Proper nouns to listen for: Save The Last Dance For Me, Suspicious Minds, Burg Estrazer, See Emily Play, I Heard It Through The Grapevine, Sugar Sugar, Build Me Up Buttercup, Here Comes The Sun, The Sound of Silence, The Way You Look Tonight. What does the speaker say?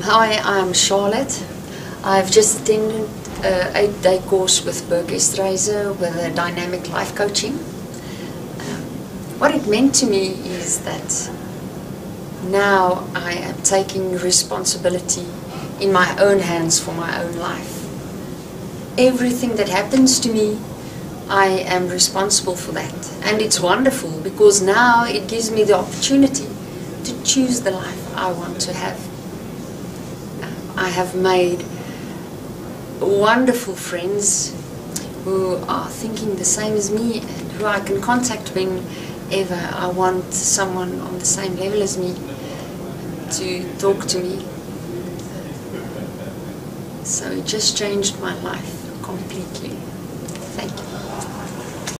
Hi, I'm Charlotte. I've just attended an 8-day course with Burg Estrazer with a dynamic life coaching. What it meant to me is that now I am taking responsibility in my own hands for my own life. Everything that happens to me, I am responsible for that. And it's wonderful because now it gives me the opportunity to choose the life I want to have. I have made wonderful friends who are thinking the same as me and who I can contact whenever I want someone on the same level as me to talk to me. So it just changed my life completely. Thank you.